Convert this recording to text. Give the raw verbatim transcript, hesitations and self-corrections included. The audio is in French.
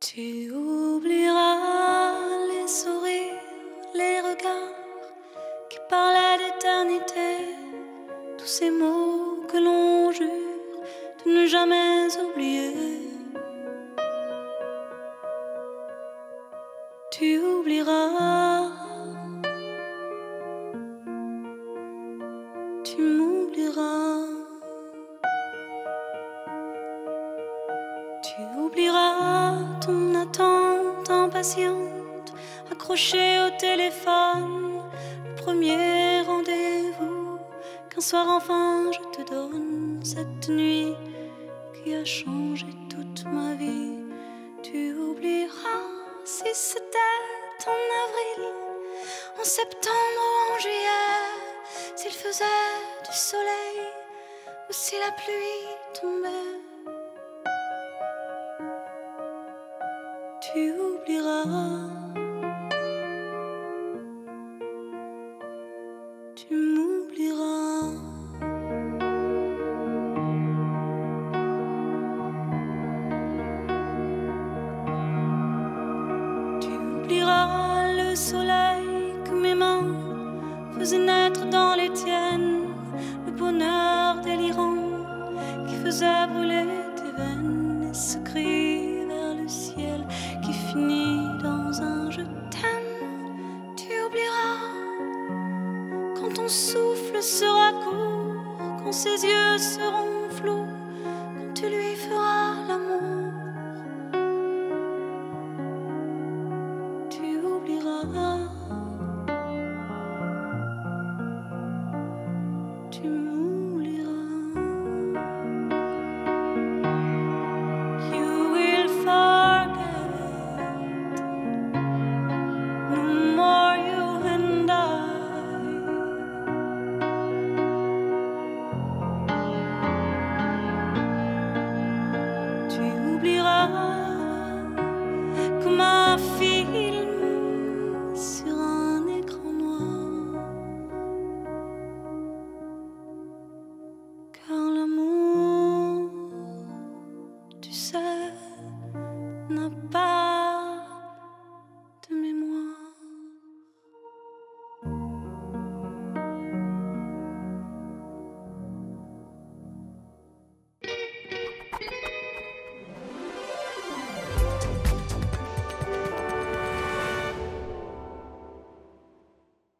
Tu oublieras les sourires, les regards qui parlaient d'éternité, tous ces mots que l'on jure de ne jamais oublier. Tu oublieras, tu m'oublieras, tu oublieras ton attente impatiente, accrochée au téléphone, le premier rendez-vous qu'un soir enfin je te donne, cette nuit qui a changé toute ma vie. Tu oublieras si c'était en avril, en septembre ou en juillet, s'il faisait du soleil ou si la pluie tombait. Tu oublieras, tu m'oublieras, tu oublieras le soleil que mes mains faisaient naître dans les tiennes, le bonheur délirant qui faisait brûler tes veines et ce cri vers le ciel qui finit dans un je t'aime. Tu oublieras quand ton souffle sera court, quand ses yeux seront flous, quand tu lui feras l'amour.